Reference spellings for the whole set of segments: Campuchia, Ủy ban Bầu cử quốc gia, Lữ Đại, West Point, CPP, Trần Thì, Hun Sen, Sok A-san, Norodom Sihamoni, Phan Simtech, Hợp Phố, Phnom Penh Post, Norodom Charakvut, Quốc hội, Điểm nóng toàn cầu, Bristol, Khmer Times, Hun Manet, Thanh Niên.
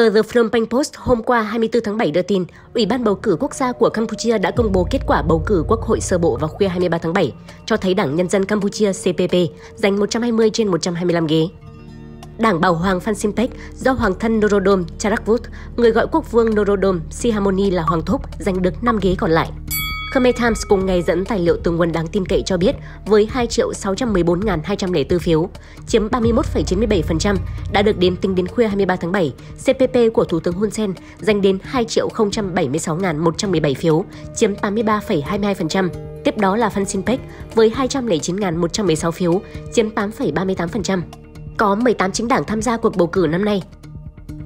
Tờ The Phnom Penh Post hôm qua 24 tháng 7 đưa tin, Ủy ban Bầu cử Quốc gia của Campuchia đã công bố kết quả bầu cử Quốc hội sơ bộ vào khuya 23 tháng 7, cho thấy Đảng Nhân dân Campuchia CPP giành 120 trên 125 ghế. Đảng Bảo Hoàng Phan Simtech do Hoàng thân Norodom Charakvut, người gọi quốc vương Norodom Sihamoni là Hoàng Thúc, giành được 5 ghế còn lại. Khmer Times cùng ngày dẫn tài liệu từ nguồn đáng tin cậy cho biết với 2.614.204 phiếu, chiếm 31,97% đã được đếm tính đến khuya 23 tháng 7, CPP của Thủ tướng Hun Sen giành đến 2.076.117 phiếu, chiếm 83,22%. Tiếp đó là Phan Simtech với 209.116 phiếu, chiếm 8,38%. Có 18 chính đảng tham gia cuộc bầu cử năm nay.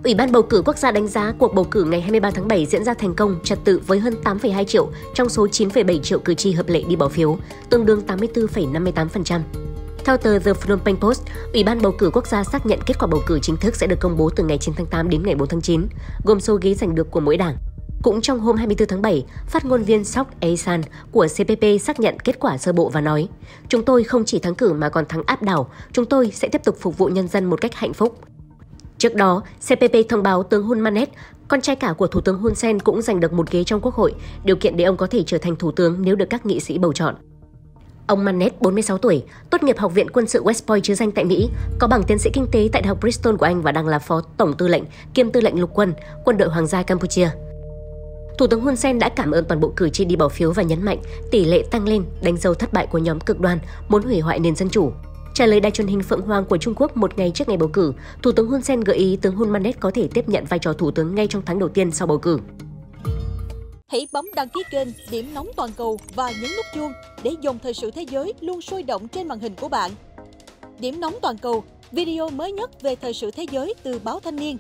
Ủy ban Bầu cử Quốc gia đánh giá cuộc bầu cử ngày 23 tháng 7 diễn ra thành công, trật tự với hơn 8,2 triệu trong số 9,7 triệu cử tri hợp lệ đi bỏ phiếu, tương đương 84,58%. Theo tờ The Phnom Penh Post, Ủy ban Bầu cử Quốc gia xác nhận kết quả bầu cử chính thức sẽ được công bố từ ngày 9 tháng 8 đến ngày 4 tháng 9, gồm số ghế giành được của mỗi đảng. Cũng trong hôm 24 tháng 7, phát ngôn viên Sok A-san của CPP xác nhận kết quả sơ bộ và nói: "Chúng tôi không chỉ thắng cử mà còn thắng áp đảo, chúng tôi sẽ tiếp tục phục vụ nhân dân một cách hạnh phúc." Trước đó, CPP thông báo tướng Hun Manet, con trai cả của Thủ tướng Hun Sen cũng giành được một ghế trong Quốc hội, điều kiện để ông có thể trở thành Thủ tướng nếu được các nghị sĩ bầu chọn. Ông Manet, 46 tuổi, tốt nghiệp Học viện Quân sự West Point chứ danh tại Mỹ, có bằng tiến sĩ kinh tế tại Đại học Bristol của Anh và đang là Phó Tổng tư lệnh kiêm tư lệnh lục quân, quân đội Hoàng gia Campuchia. Thủ tướng Hun Sen đã cảm ơn toàn bộ cử tri đi bỏ phiếu và nhấn mạnh tỷ lệ tăng lên đánh dấu thất bại của nhóm cực đoan muốn hủy hoại nền dân chủ. Trả lời đài truyền hình Phượng Hoàng của Trung Quốc một ngày trước ngày bầu cử, Thủ tướng Hun Sen gợi ý tướng Hun Manet có thể tiếp nhận vai trò thủ tướng ngay trong tháng đầu tiên sau bầu cử. Hãy bấm đăng ký kênh Điểm nóng toàn cầu và nhấn nút chuông để dòng thời sự thế giới luôn sôi động trên màn hình của bạn. Điểm nóng toàn cầu, video mới nhất về thời sự thế giới từ báo Thanh Niên.